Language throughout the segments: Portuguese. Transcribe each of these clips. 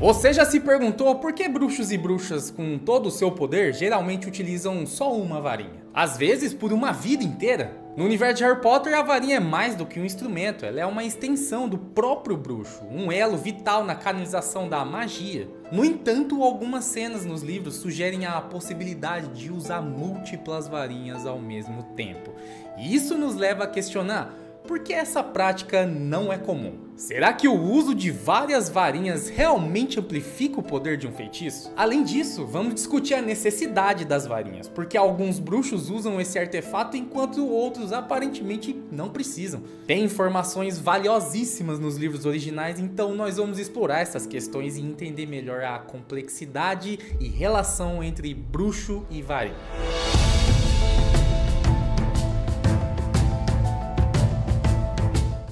Você já se perguntou por que bruxos e bruxas com todo o seu poder geralmente utilizam só uma varinha? Às vezes por uma vida inteira. No universo de Harry Potter, a varinha é mais do que um instrumento, ela é uma extensão do próprio bruxo, um elo vital na canalização da magia. No entanto, algumas cenas nos livros sugerem a possibilidade de usar múltiplas varinhas ao mesmo tempo. E isso nos leva a questionar por que essa prática não é comum. Será que o uso de várias varinhas realmente amplifica o poder de um feitiço? Além disso, vamos discutir a necessidade das varinhas, porque alguns bruxos usam esse artefato enquanto outros aparentemente não precisam. Tem informações valiosíssimas nos livros originais, então nós vamos explorar essas questões e entender melhor a complexidade e relação entre bruxo e varinha.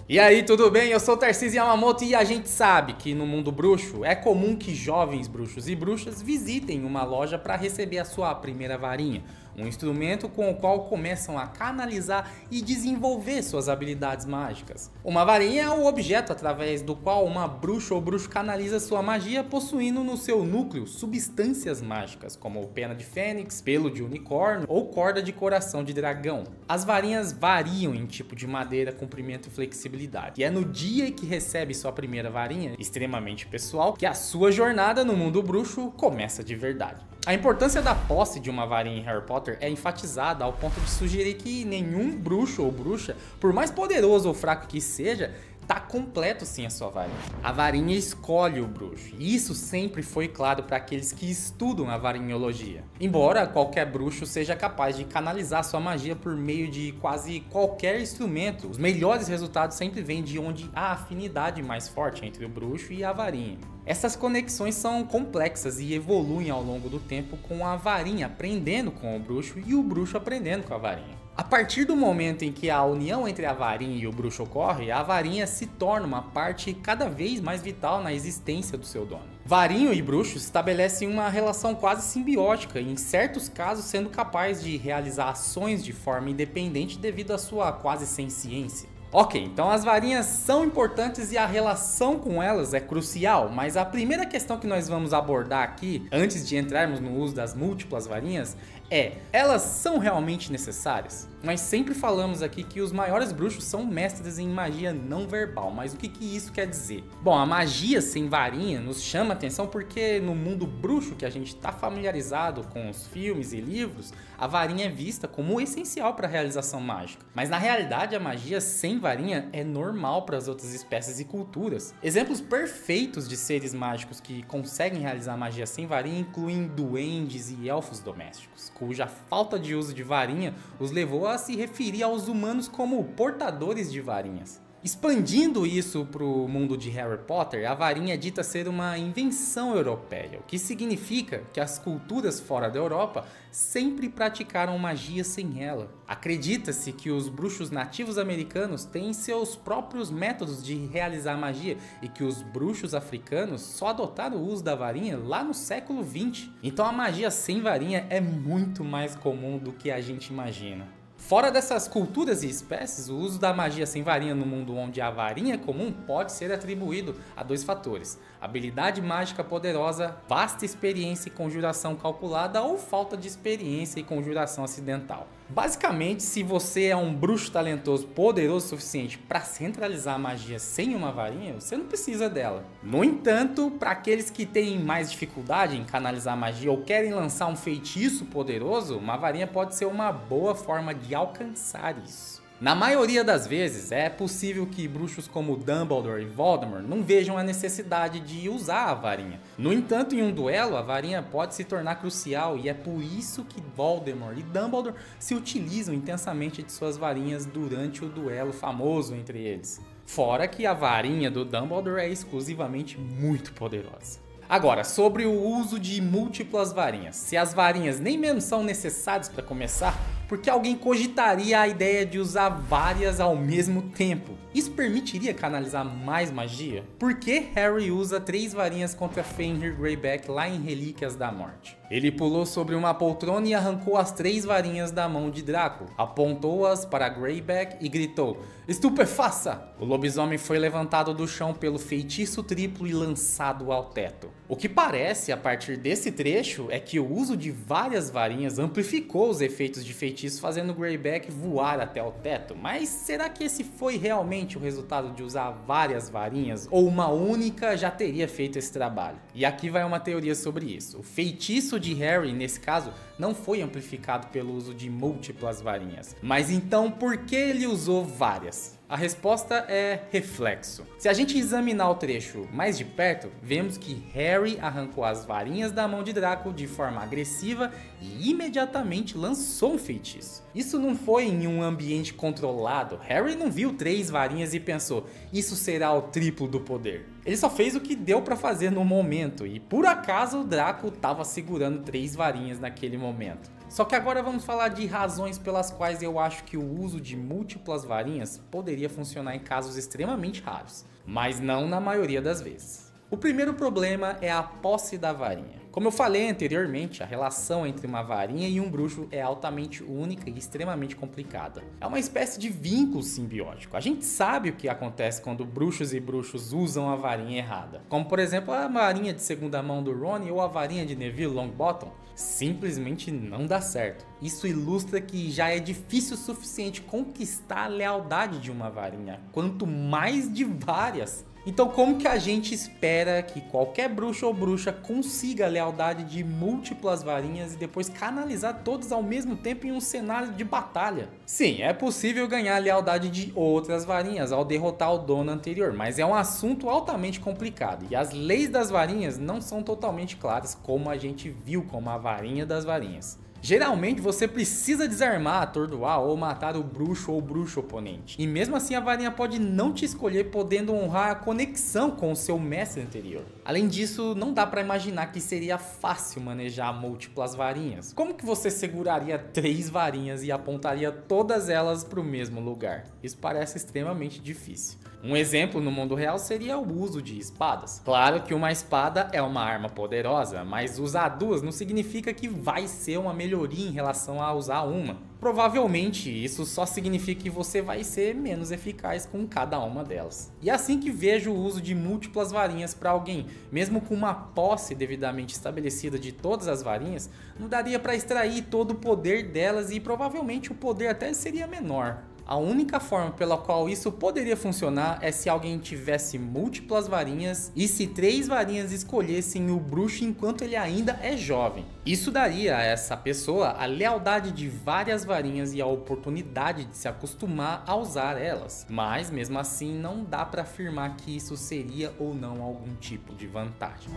E aí, tudo bem? Eu sou Tarcísio Yamamoto e a gente sabe que no mundo bruxo é comum que jovens bruxos e bruxas visitem uma loja para receber a sua primeira varinha, um instrumento com o qual começam a canalizar e desenvolver suas habilidades mágicas. Uma varinha é o objeto através do qual uma bruxa ou bruxo canaliza sua magia, possuindo no seu núcleo substâncias mágicas, como pena de fênix, pelo de unicórnio ou corda de coração de dragão. As varinhas variam em tipo de madeira, comprimento e flexibilidade. E é no dia que recebe sua primeira varinha, extremamente pessoal, que a sua jornada no mundo bruxo começa de verdade. A importância da posse de uma varinha em Harry Potter é enfatizada ao ponto de sugerir que nenhum bruxo ou bruxa, por mais poderoso ou fraco que seja, tá completo sem a sua varinha. A varinha escolhe o bruxo, e isso sempre foi claro para aqueles que estudam a varinhologia. Embora qualquer bruxo seja capaz de canalizar sua magia por meio de quase qualquer instrumento, os melhores resultados sempre vêm de onde há afinidade mais forte entre o bruxo e a varinha. Essas conexões são complexas e evoluem ao longo do tempo, com a varinha aprendendo com o bruxo e o bruxo aprendendo com a varinha. A partir do momento em que a união entre a varinha e o bruxo ocorre, a varinha se torna uma parte cada vez mais vital na existência do seu dono. Varinho e bruxo estabelecem uma relação quase simbiótica, em certos casos sendo capaz de realizar ações de forma independente devido à sua quase senciência. Ok, então as varinhas são importantes e a relação com elas é crucial, mas a primeira questão que nós vamos abordar aqui, antes de entrarmos no uso das múltiplas varinhas, é: elas são realmente necessárias? Nós sempre falamos aqui que os maiores bruxos são mestres em magia não verbal, mas o que isso quer dizer? Bom, a magia sem varinha nos chama a atenção porque no mundo bruxo que a gente está familiarizado com os filmes e livros, a varinha é vista como essencial para a realização mágica. Mas na realidade a magia sem varinha é normal para as outras espécies e culturas. Exemplos perfeitos de seres mágicos que conseguem realizar magia sem varinha incluem duendes e elfos domésticos, cuja falta de uso de varinha os levou a se referir aos humanos como portadores de varinhas. Expandindo isso para o mundo de Harry Potter, a varinha é dita ser uma invenção europeia, o que significa que as culturas fora da Europa sempre praticaram magia sem ela. Acredita-se que os bruxos nativos americanos têm seus próprios métodos de realizar magia e que os bruxos africanos só adotaram o uso da varinha lá no século XX. Então a magia sem varinha é muito mais comum do que a gente imagina. Fora dessas culturas e espécies, o uso da magia sem varinha no mundo onde a varinha é comum pode ser atribuído a dois fatores: habilidade mágica poderosa, vasta experiência e conjuração calculada, ou falta de experiência e conjuração acidental. Basicamente, se você é um bruxo talentoso, poderoso o suficiente para centralizar a magia sem uma varinha, você não precisa dela. No entanto, para aqueles que têm mais dificuldade em canalizar a magia ou querem lançar um feitiço poderoso, uma varinha pode ser uma boa forma de alcançar isso. Na maioria das vezes, é possível que bruxos como Dumbledore e Voldemort não vejam a necessidade de usar a varinha. No entanto, em um duelo, a varinha pode se tornar crucial e é por isso que Voldemort e Dumbledore se utilizam intensamente de suas varinhas durante o duelo famoso entre eles. Fora que a varinha do Dumbledore é exclusivamente muito poderosa. Agora, sobre o uso de múltiplas varinhas. Se as varinhas nem mesmo são necessárias para começar, por que alguém cogitaria a ideia de usar várias ao mesmo tempo? Isso permitiria canalizar mais magia? Por que Harry usa 3 varinhas contra Fenrir Greyback lá em Relíquias da Morte? Ele pulou sobre uma poltrona e arrancou as 3 varinhas da mão de Draco, apontou-as para Greyback e gritou: "Estupefaça!" O lobisomem foi levantado do chão pelo feitiço triplo e lançado ao teto. O que parece, a partir desse trecho, é que o uso de várias varinhas amplificou os efeitos de feitiço, fazendo Greyback voar até o teto. Mas será que esse foi realmente o resultado de usar várias varinhas? Ou uma única já teria feito esse trabalho? E aqui vai uma teoria sobre isso. O feitiço de Harry, nesse caso, não foi amplificado pelo uso de múltiplas varinhas. Mas então, por que ele usou várias? A resposta é reflexo. Se a gente examinar o trecho mais de perto, vemos que Harry arrancou as varinhas da mão de Draco de forma agressiva e imediatamente lançou um feitiço. Isso não foi em um ambiente controlado. Harry não viu 3 varinhas e pensou: isso será o triplo do poder. Ele só fez o que deu pra fazer no momento e por acaso o Draco tava segurando 3 varinhas naquele momento. Só que agora vamos falar de razões pelas quais eu acho que o uso de múltiplas varinhas poderia funcionar em casos extremamente raros, mas não na maioria das vezes. O primeiro problema é a posse da varinha. Como eu falei anteriormente, a relação entre uma varinha e um bruxo é altamente única e extremamente complicada. É uma espécie de vínculo simbiótico. A gente sabe o que acontece quando bruxos e bruxos usam a varinha errada. Como por exemplo a varinha de segunda mão do Ron ou a varinha de Neville Longbottom. Simplesmente não dá certo. Isso ilustra que já é difícil o suficiente conquistar a lealdade de uma varinha, quanto mais de várias. Então como que a gente espera que qualquer bruxo ou bruxa consiga a lealdade de múltiplas varinhas e depois canalizar todos ao mesmo tempo em um cenário de batalha? Sim, é possível ganhar a lealdade de outras varinhas ao derrotar o dono anterior, mas é um assunto altamente complicado e as leis das varinhas não são totalmente claras como a gente viu como a varinha das varinhas. Geralmente você precisa desarmar, atordoar ou matar o bruxo ou bruxa oponente. E mesmo assim a varinha pode não te escolher, podendo honrar a conexão com o seu mestre anterior. Além disso, não dá pra imaginar que seria fácil manejar múltiplas varinhas. Como que você seguraria 3 varinhas e apontaria todas elas para o mesmo lugar? Isso parece extremamente difícil. Um exemplo no mundo real seria o uso de espadas. Claro que uma espada é uma arma poderosa, mas usar 2 não significa que vai ser uma melhoria em relação a usar uma. Provavelmente isso só significa que você vai ser menos eficaz com cada uma delas. E é assim que vejo o uso de múltiplas varinhas para alguém. Mesmo com uma posse devidamente estabelecida de todas as varinhas, não daria para extrair todo o poder delas e provavelmente o poder até seria menor. A única forma pela qual isso poderia funcionar é se alguém tivesse múltiplas varinhas e se 3 varinhas escolhessem o bruxo enquanto ele ainda é jovem. Isso daria a essa pessoa a lealdade de várias varinhas e a oportunidade de se acostumar a usar elas. Mas mesmo assim não dá para afirmar que isso seria ou não algum tipo de vantagem.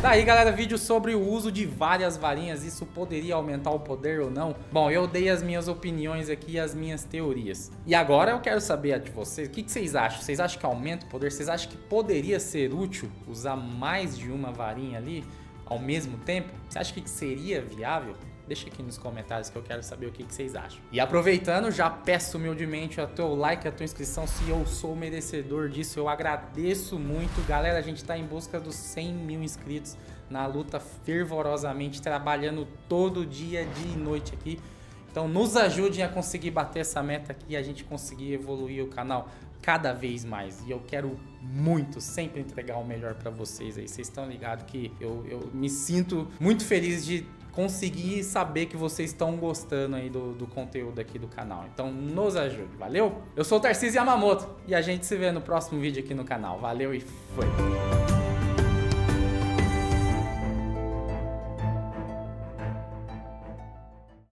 Daí galera, vídeo sobre o uso de várias varinhas, isso poderia aumentar o poder ou não? Bom, eu dei as minhas opiniões aqui e as minhas teorias. E agora eu quero saber de vocês, o que vocês acham? Vocês acham que aumenta o poder? Vocês acham que poderia ser útil usar mais de uma varinha ali ao mesmo tempo? Você acha que seria viável? Deixa aqui nos comentários que eu quero saber o que vocês acham. E aproveitando, já peço humildemente o teu like, a tua inscrição, se eu sou merecedor disso, eu agradeço muito. Galera, a gente tá em busca dos 100 mil inscritos na luta fervorosamente, trabalhando todo dia e noite aqui. Então nos ajudem a conseguir bater essa meta aqui e a gente conseguir evoluir o canal cada vez mais. E eu quero muito sempre entregar o melhor pra vocês aí. Vocês estão ligados que eu me sinto muito feliz de conseguir saber que vocês estão gostando aí do conteúdo aqui do canal. Então nos ajude, valeu? Eu sou o Tarcísio Yamamoto e a gente se vê no próximo vídeo aqui no canal. Valeu e foi!